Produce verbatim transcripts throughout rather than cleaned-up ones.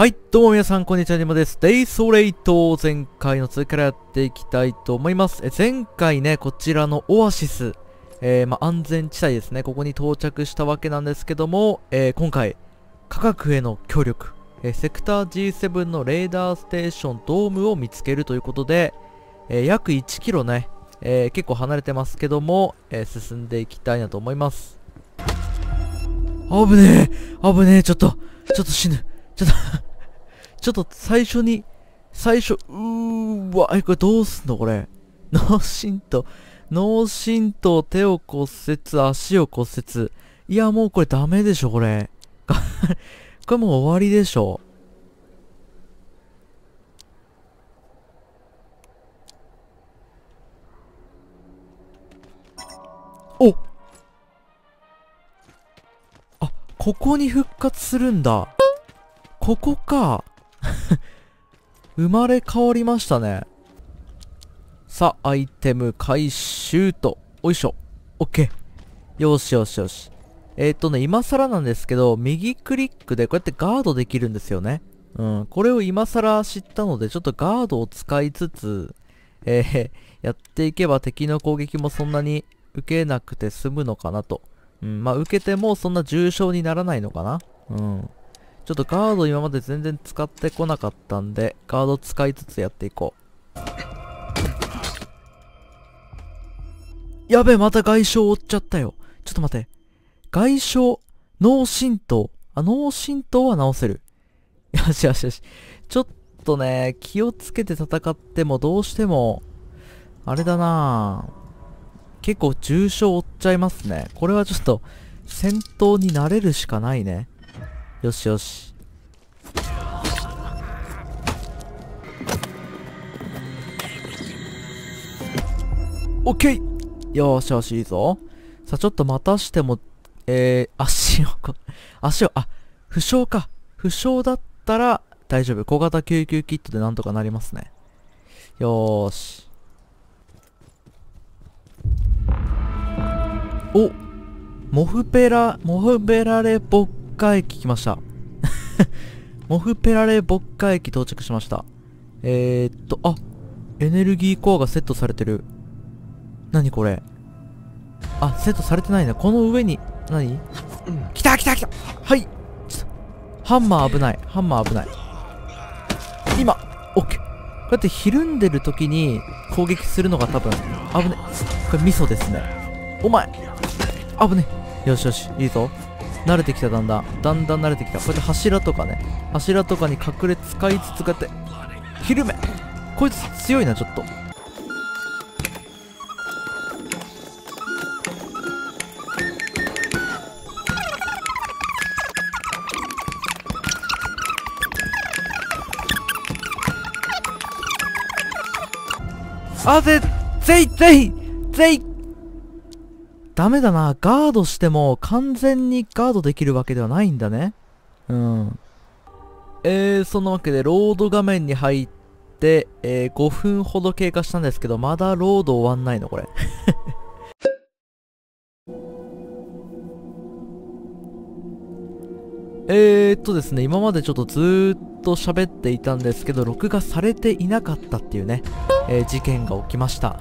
はい、どうも皆さん、こんにちは、にもです。デイソレイト、前回の続きからやっていきたいと思います。え前回ね、こちらのオアシス、えー、まあ、安全地帯ですね、ここに到着したわけなんですけども、えー、今回、科学への協力、えー、セクター ジーセブン のレーダーステーションドームを見つけるということで、えー、約いちキロね、えー、結構離れてますけども、えー、進んでいきたいなと思います。危ねえ、危ねえ、ちょっと、ちょっと死ぬ、ちょっと。ちょっと最初に、最初、うーわ、え、これどうすんのこれ。脳震盪、脳震盪、手を骨折、足を骨折。いや、もうこれダメでしょ、これ。これもう終わりでしょ。お！あ、ここに復活するんだ。ここか。生まれ変わりましたね。さあ、アイテム回収と。おいしょ。オッケー。よしよしよし。えっとね、今更なんですけど、右クリックでこうやってガードできるんですよね。うん。これを今更知ったので、ちょっとガードを使いつつ、えー、やっていけば敵の攻撃もそんなに受けなくて済むのかなと。うん。まあ、受けてもそんな重傷にならないのかな。うん。ちょっとガード今まで全然使ってこなかったんで、ガード使いつつやっていこう。やべえ、また外傷を負っちゃったよ。ちょっと待って。外傷、脳震盪。あ、脳震盪は治せる。よしよしよし。ちょっとね、気をつけて戦ってもどうしても、あれだなぁ。結構重傷を負っちゃいますね。これはちょっと、戦闘に慣れるしかないね。よしよし。オッケー！よしよし、いいぞ。さあ、ちょっとまたしても、えー、足を、足を、あ、負傷か。負傷だったら大丈夫。小型救急キットでなんとかなりますね。よーし。お！モフペラ、モフベラレボック駅来ました。モフペラレボッカ駅到着しました。えー、っと、あ、エネルギーコアがセットされてる。何これ。あ、セットされてないな。この上に、何？来た来た来た！はい！ハンマー危ない。ハンマー危ない。今！オッケー。こうやってひるんでる時に攻撃するのが多分、危ね。これミソですね。お前！危ね。よしよし、いいぞ。慣れてきた、だんだん。だんだん慣れてきた。こうやって柱とかね。柱とかに隠れ使いつつ、こうやって。ひるめ！こいつ強いな、ちょっと。あぜ、ぜいぜいぜいダメだな。ガードしても完全にガードできるわけではないんだね。うん。えー、そのわけでロード画面に入って、えー、ごふんほど経過したんですけど、まだロード終わんないのこれ。えーっとですね、今までちょっとずーっと喋っていたんですけど、録画されていなかったっていうね、えー、事件が起きました。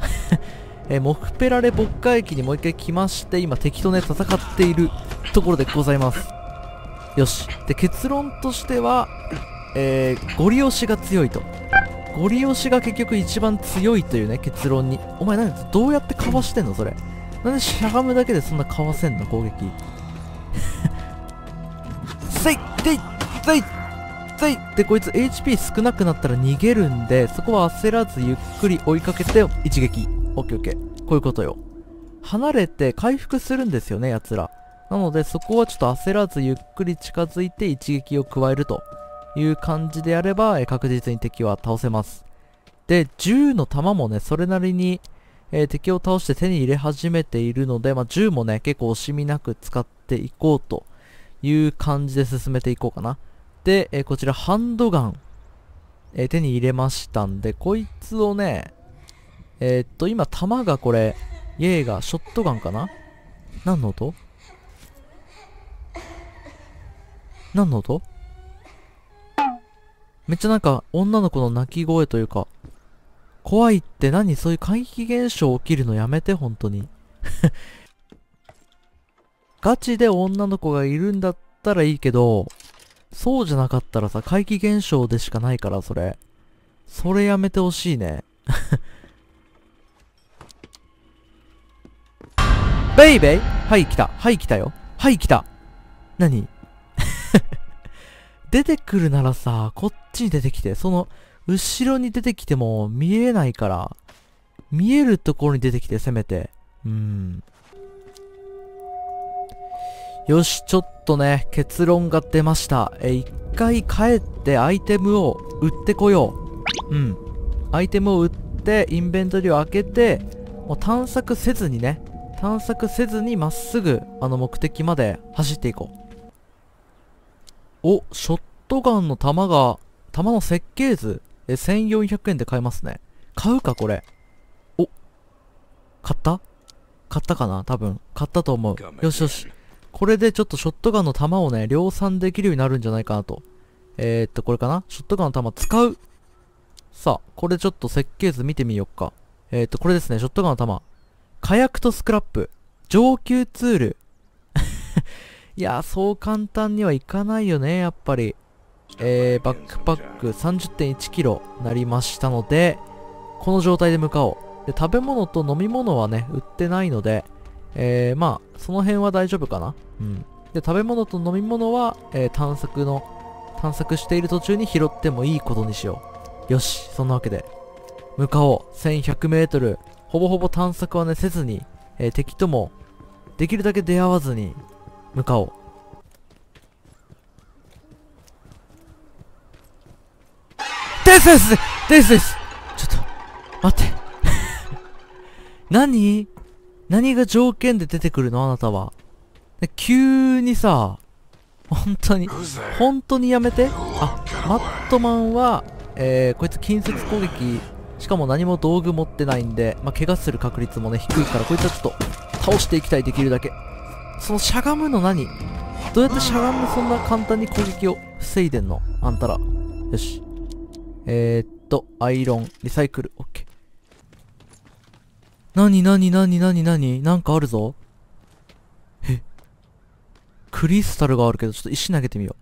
えー、モフペラレボッカ駅にもう一回来まして、今敵とね、戦っているところでございます。よし。で、結論としては、えー、ゴリ押しが強いと。ゴリ押しが結局一番強いというね、結論に。お前何、どうやってかわしてんのそれ。なんでしゃがむだけでそんなかわせんの攻撃。せいせいせいせいで、こいつ エイチピー 少なくなったら逃げるんで、そこは焦らずゆっくり追いかけて、一撃。オッケーオッケー。こういうことよ。離れて回復するんですよね、奴ら。なので、そこはちょっと焦らずゆっくり近づいて一撃を加えるという感じでやれば、え確実に敵は倒せます。で、銃の弾もね、それなりに、えー、敵を倒して手に入れ始めているので、まあ、銃もね、結構惜しみなく使っていこうという感じで進めていこうかな。で、えー、こちらハンドガン、えー、手に入れましたんで、こいつをね、えーっと、今、弾がこれ、イエーガー、ショットガンかな？何の音？何の音？めっちゃなんか女の子の泣き声というか、怖いって何？そういう怪奇現象起きるのやめて、本当に。ガチで女の子がいるんだったらいいけど、そうじゃなかったらさ、怪奇現象でしかないから、それ。それやめてほしいね。ベイベイ？はい、来た。はい、来たよ。はい、来た。何？出てくるならさ、こっちに出てきて。その、後ろに出てきても見えないから。見えるところに出てきて、せめて。うん。よし、ちょっとね、結論が出ました。え、一回帰ってアイテムを売ってこよう。うん。アイテムを売って、インベントリーを開けて、もう探索せずにね。探索せずにまっすぐあの目的まで走っていこう。お、ショットガンの弾が、弾の設計図。え、せんよんひゃくえんで買えますね。買うか、これ。お、買った買ったかな多分。買ったと思う。よしよし。これでちょっとショットガンの弾をね、量産できるようになるんじゃないかなと。えー、っと、これかなショットガンの弾使う。さあ、これちょっと設計図見てみよっか。えー、っと、これですね、ショットガンの弾。火薬とスクラップ。上級ツール。いやー、そう簡単にはいかないよね、やっぱり。えー、バックパック さんじゅってんいちキロ なりましたので、この状態で向かおう。で、食べ物と飲み物はね、売ってないので、えー、まあ、その辺は大丈夫かな。うん。で、食べ物と飲み物は、えー、探索の、探索している途中に拾ってもいいことにしよう。よし、そんなわけで。向かおう。せんひゃくメートル。ほぼほぼ探索はね、せずに、えー、敵とも、できるだけ出会わずに、向かおう。ですですですですちょっと、待って。何何が条件で出てくるのあなたは。急にさ、本当に、本当にやめて。あ、マットマンは、えー、こいつ近接攻撃、しかも何も道具持ってないんで、まあ、怪我する確率もね、低いから、こいつはちょっと、倒していきたい、できるだけ。そのしゃがむの何？どうやってしゃがむそんな簡単に攻撃を防いでんのあんたら。よし。えー、っと、アイロン、リサイクル、オッケー。なになになになになになんかあるぞ。え。クリスタルがあるけど、ちょっと石投げてみよ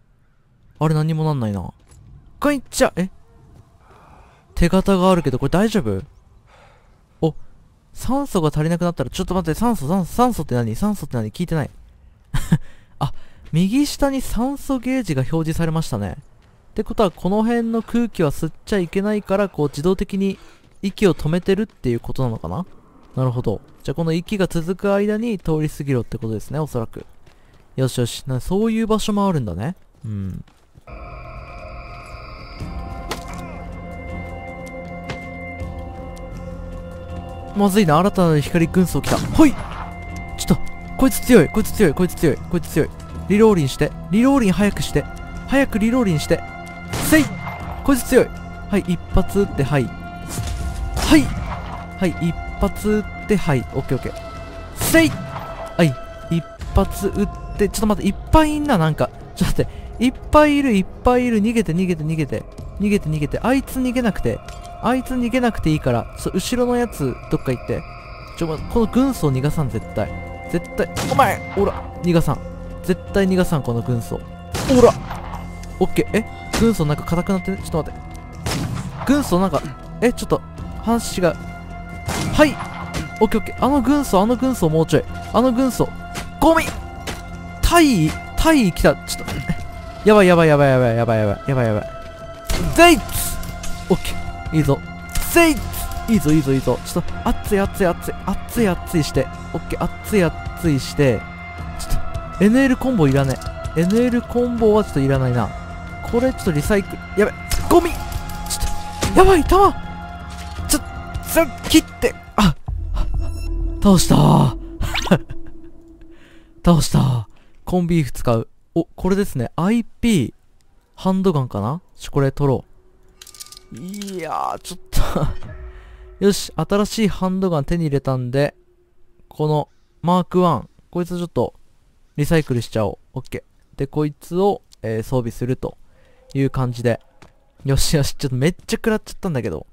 う。あれ何もなんないな。こいっちゃ、え手形があるけど、これ大丈夫？お、酸素が足りなくなったら、ちょっと待って、酸素、酸素、酸素って何？酸素って何？聞いてない。あ、右下に酸素ゲージが表示されましたね。ってことは、この辺の空気は吸っちゃいけないから、こう自動的に息を止めてるっていうことなのかな？なるほど。じゃあこの息が続く間に通り過ぎろってことですね、おそらく。よしよし。な、そういう場所もあるんだね。うん。まずいな、新たな光軍曹来た。ほい！ちょっと、こいつ強い、こいつ強い、こいつ強い、こいつ強い。リローリンして、リローリン早くして、早くリローリンして、せい！こいつ強い！はい、一発撃って、はい。はい！はい、一発撃って、はい。オッケーオッケー。せい！はい、一発撃って、ちょっと待って、いっぱいいんな、なんか。ちょっと待って、いっぱいいる、いっぱいいる、逃げて、逃げて、逃げて、逃げて、逃げて、あいつ逃げなくて。あいつ逃げなくていいから、そ、後ろのやつ、どっか行って。ちょ、ま、この軍曹逃がさん、絶対。絶対、お前！おら！逃がさん。絶対逃がさん、この軍曹。おら！オッケー。え？軍曹なんか硬くなってね。ちょっと待って。軍曹なんか、え？ちょっと、話が。はい！オッケーオッケー。あの軍曹、あの軍曹もうちょい。あの軍曹。ゴミ！大尉！大尉来た。ちょっと。やばいやばいやばいやばいやばいやばいやばいやばい。ゼイツ！オッケー。いいぞ。せい！いいぞ、いいぞ、いいぞ。ちょっと、熱い、熱い、熱い、熱い、熱いして。オッケー、熱い、熱いして。ちょっと、エヌエル コンボいらねえ。エヌエル コンボはちょっといらないな。これ、ちょっとリサイクル。やべ、ゴミ！ちょっと、やばい、弾！ちょっと、ちょっと切って、あ倒したー。倒したー。コンビーフ使う。お、これですね。アイピー、ハンドガンかな？ちょ、これ取ろう。いやー、ちょっと。よし、新しいハンドガン手に入れたんで、この、マークワン。こいつちょっと、リサイクルしちゃおう。オッケー。で、こいつを、えー、装備するという感じで。よしよし、ちょっとめっちゃ食らっちゃったんだけど。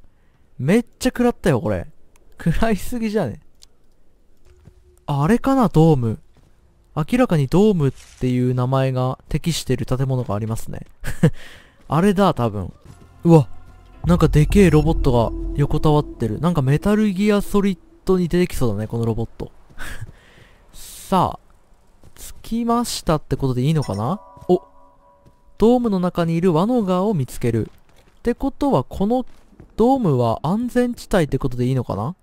めっちゃ食らったよ、これ。食らいすぎじゃね？あれかな、ドーム。明らかにドームっていう名前が適してる建物がありますね。あれだ、多分。うわ、なんかでけえロボットが横たわってる。なんかメタルギアソリッドに出てきそうだね、このロボット。さあ、着きましたってことでいいのかな？お、ドームの中にいるワノガーを見つける。ってことは、このドームは安全地帯ってことでいいのかな？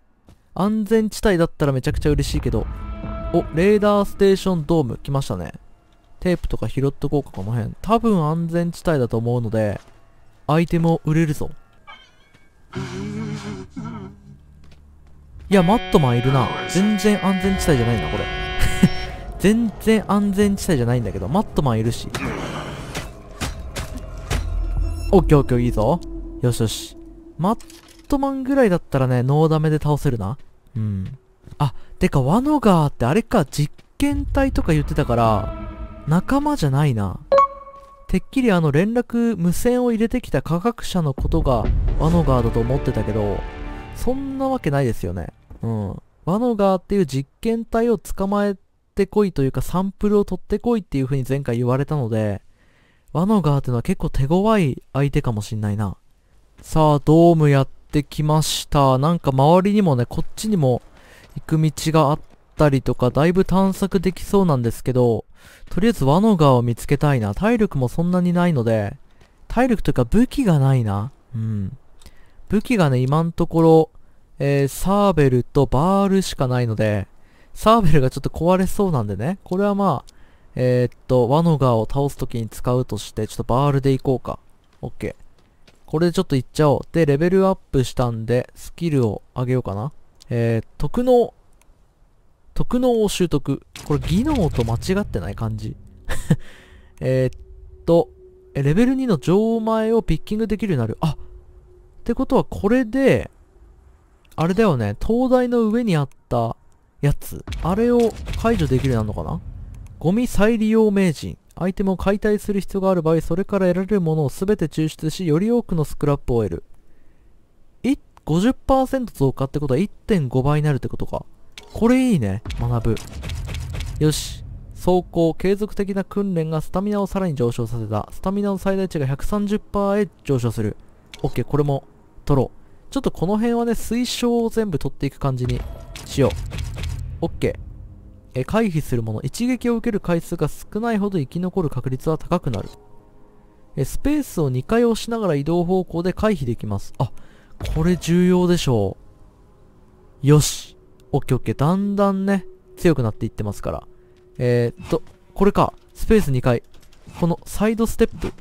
安全地帯だったらめちゃくちゃ嬉しいけど。お、レーダーステーションドーム来ましたね。テープとか拾っとこうか、この辺。多分安全地帯だと思うので、アイテムを売れるぞ。いや、マットマンいるな。全然安全地帯じゃないな、これ。全然安全地帯じゃないんだけど、マットマンいるし。オッケーオッケー、いいぞ。よしよし。マットマンぐらいだったらね、ノーダメで倒せるな。うん。あ、てか、ワノガーってあれか、実験体とか言ってたから、仲間じゃないな。てっきりあの連絡、無線を入れてきた科学者のことがワノガーだと思ってたけど、そんなわけないですよね。うん。ワノガーっていう実験体を捕まえてこいというか、サンプルを取ってこいっていう風に前回言われたので、ワノガーってのは結構手強い相手かもしんないな。さあ、ドームやってきました。なんか周りにもね、こっちにも、行く道があったりとか、だいぶ探索できそうなんですけど、とりあえずワノガーを見つけたいな。体力もそんなにないので、体力というか武器がないな。うん。武器がね、今のところ、えー、サーベルとバールしかないので、サーベルがちょっと壊れそうなんでね、これはまあ、えー、っと、ワノガーを倒すときに使うとして、ちょっとバールでいこうか。OK。これでちょっといっちゃおう。で、レベルアップしたんで、スキルを上げようかな。えー、特能。特能を習得。これ、技能と間違ってない感じ。えっと、レベルにの錠前をピッキングできるようになる。あ！ってことは、これで、あれだよね、灯台の上にあったやつ。あれを解除できるようになるのかな？ゴミ再利用名人。アイテムを解体する必要がある場合、それから得られるものを全て抽出し、より多くのスクラップを得る。ごじゅっパーセント 増加ってことは いってんご 倍になるってことか。これいいね。学ぶ。よし。走行。継続的な訓練がスタミナをさらに上昇させた。スタミナの最大値が ひゃくさんじゅっパーセント へ上昇する。OK。これも取ろう。ちょっとこの辺はね、推奨を全部取っていく感じにしよう。OK。え、回避するもの。一撃を受ける回数が少ないほど生き残る確率は高くなる。え、スペースをにかい押しながら移動方向で回避できます。あ、これ重要でしょう。よし。オッケーオッケー。だんだんね、強くなっていってますから。えー、っと、これか。スペースにかい。このサイドステップ。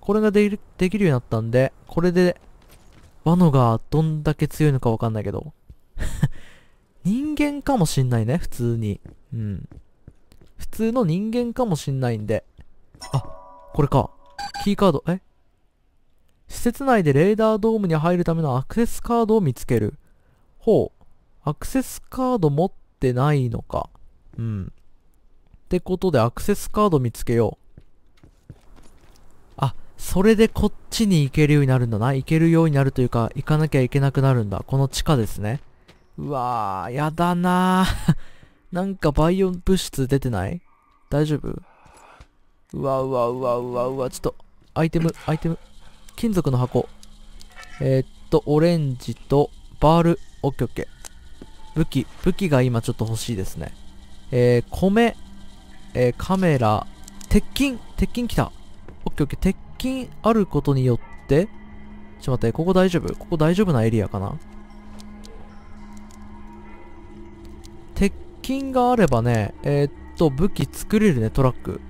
これができる、できるようになったんで、これで、ワノがどんだけ強いのかわかんないけど。人間かもしんないね、普通に。うん。普通の人間かもしんないんで。あ、これか。キーカード、え？施設内でレーダードームに入るためのアクセスカードを見つける。ほう。アクセスカード持ってないのか。うん。ってことでアクセスカード見つけよう。あ、それでこっちに行けるようになるんだな。行けるようになるというか、行かなきゃいけなくなるんだ。この地下ですね。うわぁ、やだなぁ。なんかバイオ物質出てない？大丈夫？うわうわうわうわうわ。ちょっと、アイテム、アイテム。金属の箱。えー、っと、オレンジと、バール。オッケーオッケー。武器。武器が今ちょっと欲しいですね。えー、米。えー、カメラ。鉄筋。鉄筋来た。オッケーオッケー。鉄筋あることによって。ちょっと待って、ここ大丈夫？ここ大丈夫なエリアかな？鉄筋があればね、えー、っと、武器作れるね、トラック。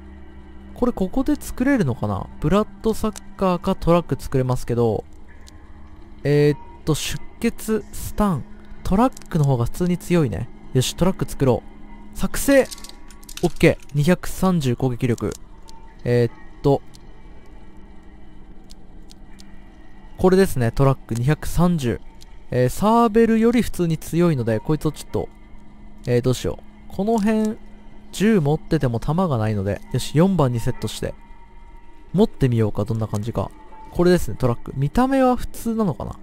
これここで作れるのかな？ブラッドサッカーかトラック作れますけど、えー、っと、出血、スタン、トラックの方が普通に強いね。よし、トラック作ろう。作成！ OK。にひゃくさんじゅう攻撃力。えー、っと、これですね、トラックにひゃくさんじゅう。えー、サーベルより普通に強いので、こいつをちょっと、えー、どうしよう。この辺、銃持ってても弾がないので、よし、よんばんにセットして。持ってみようか、どんな感じか。これですね、トラック。見た目は普通なのかな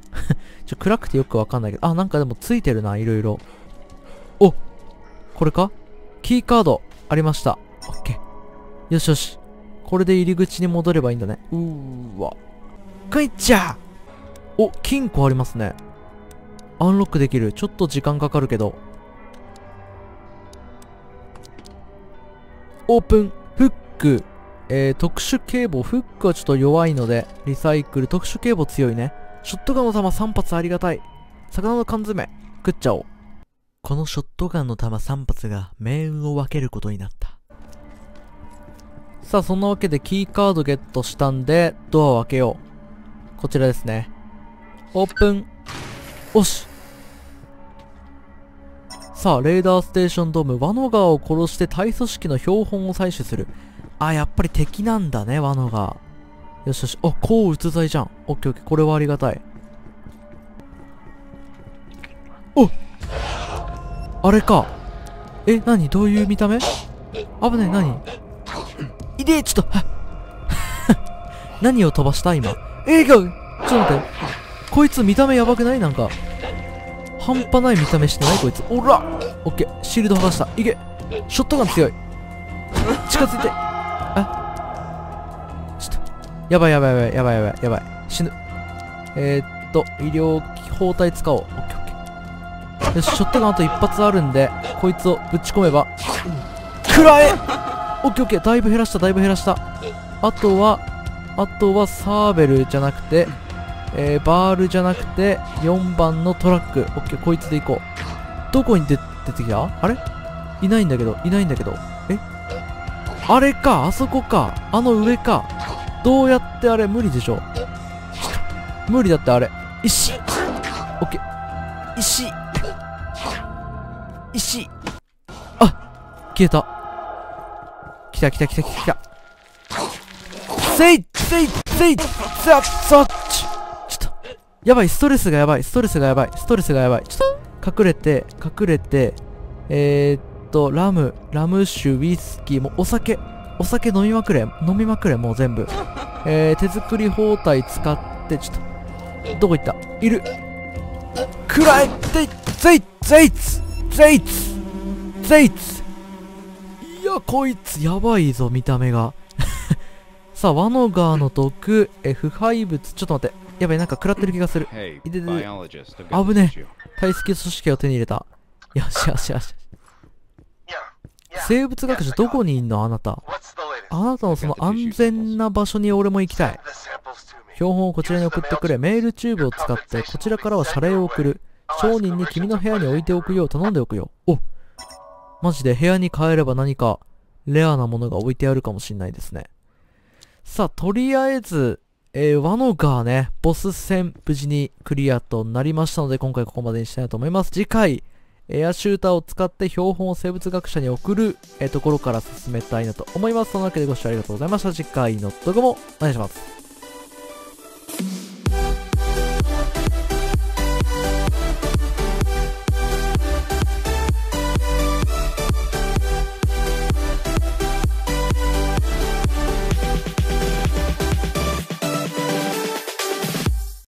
ちょ、暗くてよくわかんないけど。あ、なんかでもついてるな、いろいろ。お、これか？キーカード、ありました。オッケー。よしよし。これで入り口に戻ればいいんだね。うーわ。かいっちゃー！お、金庫ありますね。アンロックできる。ちょっと時間かかるけど。オープン。フック。えー、特殊警棒。フックはちょっと弱いので、リサイクル。特殊警棒強いね。ショットガンの弾さんぱつありがたい。魚の缶詰、食っちゃおう。このショットガンの弾さんぱつが命運を分けることになった。さあ、そんなわけでキーカードゲットしたんで、ドアを開けよう。こちらですね。オープン。おし。さあ、レーダーステーションドーム。ワノガーを殺して対組織の標本を採取する。あ、やっぱり敵なんだね、ワノガー。よしよし。あ、抗うつ剤じゃん。オッケーオッケー。これはありがたい。おっ、あれか。え、なに、どういう見た目？危ない、なに、いでえ、ちょっと、はっ何を飛ばした今。えー、ちょっと待って。こいつ見た目やばくない？なんか。半端ない見た目してないこいつ。おら！オッケー。シールド剥がした。いけ！ショットガン強い。近づいて。あ、ちょっと。やばいやばいやばいやばいやばいやばい。死ぬ。えー、っと、医療包帯使おう。オッケーオッケー。よし、ショットガンあと一発あるんで、こいつをぶち込めば。くらえ！オッケーオッケー。だいぶ減らした、だいぶ減らした。あとは、あとはサーベルじゃなくて、えー、バールじゃなくて、よんばんのトラック。オッケー、こいつで行こう。どこに出てきた？あれ？いないんだけど、いないんだけど。え？あれか、あそこか。あの上か。どうやってあれ、無理でしょ。無理だってあれ。石！オッケー。石！石！あ！消えた。来た来た来た来た。せい！せい！せい！さっさっ！やばい、ストレスがやばい、ストレスがやばい、ストレスがやばい。ちょっと、隠れて、隠れて、えー、っと、ラム、ラム酒、ウィスキー、もうお酒、お酒飲みまくれ、飲みまくれ、もう全部。えー、手作り包帯使って、ちょっと、どこ行った？いる！くらえ！てい！ぜい！ぜい！ぜい！ぜい！いや、こいつ、やばいぞ、見た目が。さあ、ワノガーの毒、え、腐敗物、ちょっと待って。やばい、なんか食らってる気がする。いででで。危ねえ。体積組織を手に入れた。よしよしよし。生物学者、どこにいんのあなた。あなたのその安全な場所に俺も行きたい。標本をこちらに送ってくれ。メールチューブを使って、こちらからは謝礼を送る。商人に君の部屋に置いておくよう頼んでおくよ。お、マジで部屋に帰れば何かレアなものが置いてあるかもしれないですね。さあ、とりあえず、えー、ワノガーね、ボス戦、無事にクリアとなりましたので、今回ここまでにしたいと思います。次回、エアシューターを使って標本を生物学者に送る、えー、ところから進めたいなと思います。そのわけでご視聴ありがとうございました。次回の動画もお願いします。